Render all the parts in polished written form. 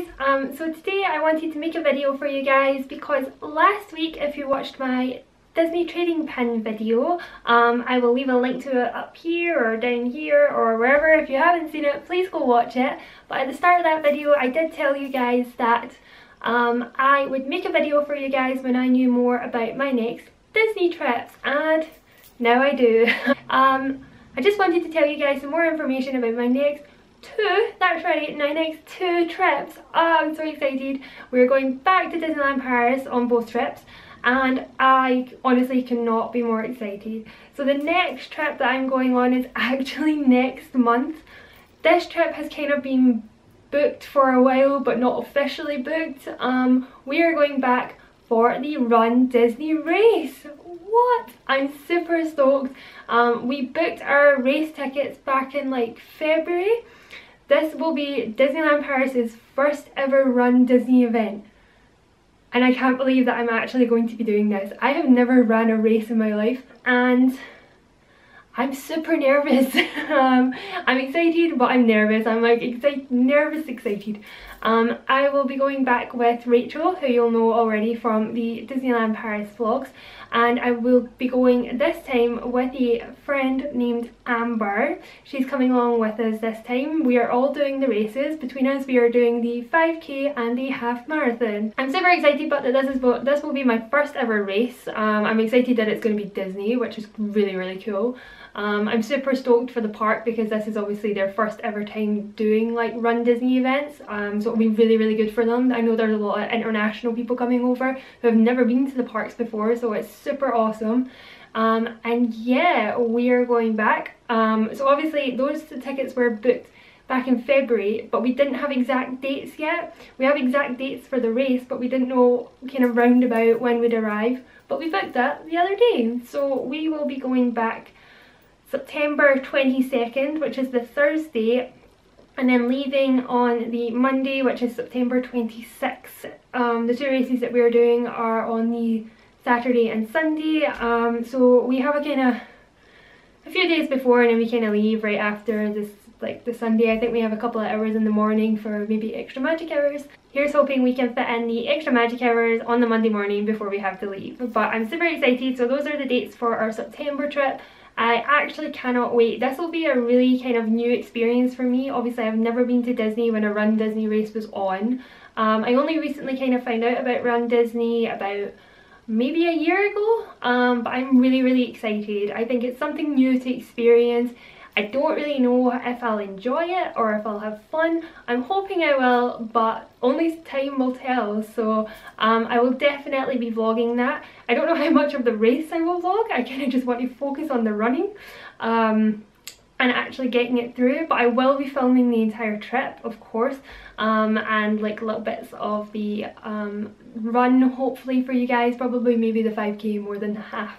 guys, so today I wanted to make a video for you guys because last week, if you watched my Disney trading pin video, I will leave a link to it up here or down here or wherever. If you haven't seen it, please go watch it. But at the start of that video, I did tell you guys that I would make a video for you guys when I knew more about my next Disney trips, and now I do. I just wanted to tell you guys some more information about my next two, that's right, my next two trips. Oh, I'm so excited. We're going back to Disneyland Paris on both trips, and I honestly cannot be more excited. So the next trip that I'm going on is actually next month. This trip has kind of been booked for a while, but not officially booked. We are going back for the Run Disney race. What? I'm super stoked. We booked our race tickets back in like February. This will be Disneyland Paris's first ever Run Disney event. And I can't believe that I'm actually going to be doing this. I have never ran a race in my life, and I'm super nervous. I'm excited, but I'm nervous. I'm like nervous, excited. I will be going back with Rachel, who you'll know already from the Disneyland Paris vlogs, and I will be going this time with a friend named Amber. She's coming along with us this time. We are all doing the races. Between us, we are doing the 5K and the half marathon. I'm super excited, but this will be my first ever race. I'm excited that it's going to be Disney, which is really, really cool. I'm super stoked for the park because this is obviously their first ever time doing like Run Disney events, so it'll be really, really good for them. I know there's a lot of international people coming over who have never been to the parks before, so it's super awesome. And yeah, we are going back. So obviously those tickets were booked back in February, but we didn't have exact dates yet. We have exact dates for the race, but we didn't know kind of roundabout when we'd arrive, but we booked that the other day. So we will be going back September 22nd, which is the Thursday, and then leaving on the Monday, which is September 26th. The two races that we are doing are on the Saturday and Sunday, so we have a kind of a few days before, and then we kind of leave right after this, like the Sunday. I think we have a couple of hours in the morning for maybe extra magic hours. Here's hoping we can fit in the extra magic hours on the Monday morning before we have to leave. But I'm super excited. So those are the dates for our September trip. I actually cannot wait. This will be a really kind of new experience for me. Obviously I've never been to Disney when a Run Disney race was on. I only recently kind of found out about Run Disney about maybe a year ago, but I'm really, really excited. I think it's something new to experience. I don't really know if I'll enjoy it or if I'll have fun. I'm hoping I will, but only time will tell. So I will definitely be vlogging that. I don't know how much of the race I will vlog. I kind of just want to focus on the running and actually getting it through. But I will be filming the entire trip, of course, and like little bits of the run, hopefully for you guys. Probably maybe the 5K more than half.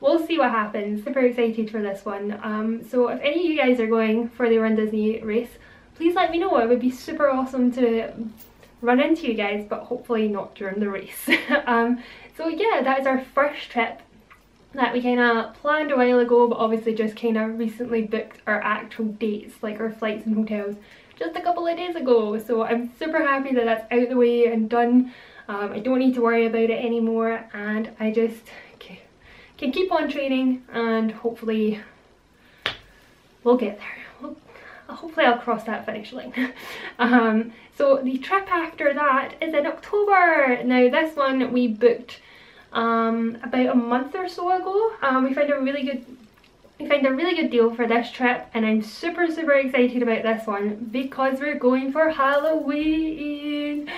We'll see what happens. Super excited for this one. So if any of you guys are going for the Run Disney race, please let me know. It would be super awesome to run into you guys, but hopefully not during the race. So yeah, that is our first trip that we kind of planned a while ago, but obviously just kind of recently booked our actual dates, like our flights and hotels, just a couple of days ago. So I'm super happy that that's out the way and done. I don't need to worry about it anymore, and I just can keep on training, and hopefully we'll get there. Hopefully I'll cross that finish line. So the trip after that is in October. Now this one we booked about a month or so ago. We found a really good deal for this trip, and I'm super, super excited about this one because we're going for Halloween.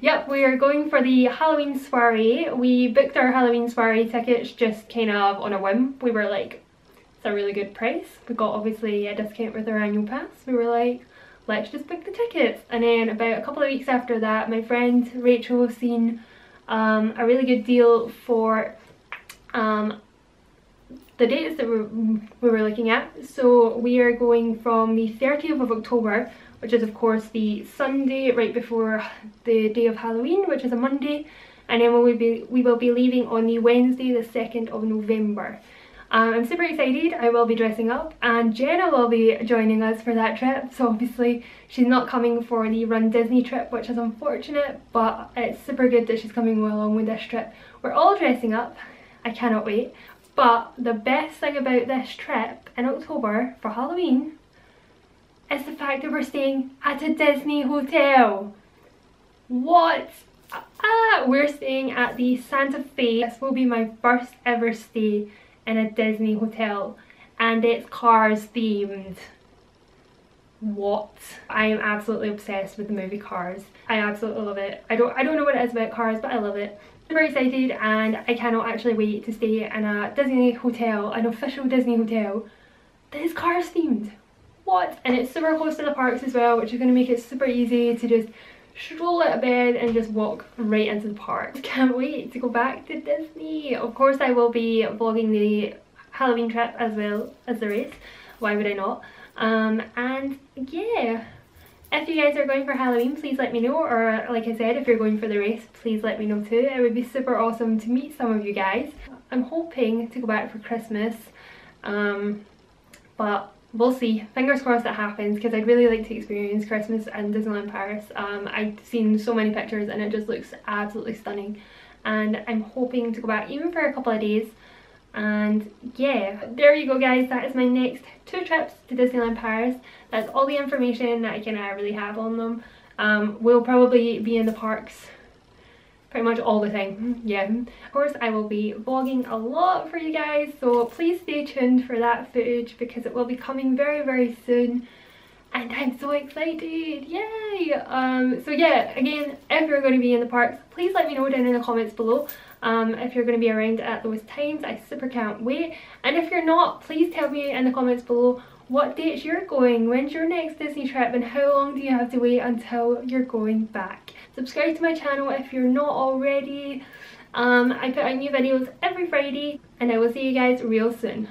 Yep, we are going for the Halloween soiree. We booked our Halloween soiree tickets just kind of on a whim. We were like, it's a really good price. We got obviously a discount with our annual pass. We were like, let's just book the tickets. And then about a couple of weeks after that, my friend Rachel has seen a really good deal for the dates that we were looking at. So we are going from the 30th of October, which is of course the Sunday right before the day of Halloween, which is a Monday, and then we will be leaving on the Wednesday the 2nd of November. I'm super excited. I will be dressing up and Jenna will be joining us for that trip. So obviously she's not coming for the Run Disney trip, which is unfortunate, but it's super good that she's coming along with this trip. We're all dressing up. I cannot wait. But the best thing about this trip in October for Halloween is the fact that we're staying at a Disney hotel. What? We're staying at the Santa Fe. This will be my first ever stay in a Disney hotel and it's Cars themed. What? I am absolutely obsessed with the movie Cars. I absolutely love it. I don't know what it is about Cars, but I love it. I'm very excited and I cannot actually wait to stay in a Disney hotel, an official Disney hotel that is Cars themed. What? And it's super close to the parks as well, which is going to make it super easy to just stroll out of bed and just walk right into the park. Can't wait to go back to Disney. Of course I will be vlogging the Halloween trip as well as the race. Why would I not? And yeah, if you guys are going for Halloween, please let me know, or like I said, if you're going for the race, please let me know too. It would be super awesome to meet some of you guys. I'm hoping to go back for Christmas, but we'll see. Fingers crossed that happens because I'd really like to experience Christmas in Disneyland Paris. I've seen so many pictures and it just looks absolutely stunning. And I'm hoping to go back even for a couple of days. And yeah, there you go guys. That is my next two trips to Disneyland Paris. That's all the information that I can really have on them. We'll probably be in the parks pretty much all the time, yeah. Of course I will be vlogging a lot for you guys, so please stay tuned for that footage because it will be coming very, very soon and I'm so excited, yay! So yeah, again, if you're going to be in the parks, please let me know down in the comments below if you're going to be around at those times. I super can't wait. And if you're not, please tell me in the comments below what dates you're going, when's your next Disney trip and how long do you have to wait until you're going back. Subscribe to my channel if you're not already. I put out new videos every Friday and I will see you guys real soon.